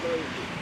crazy.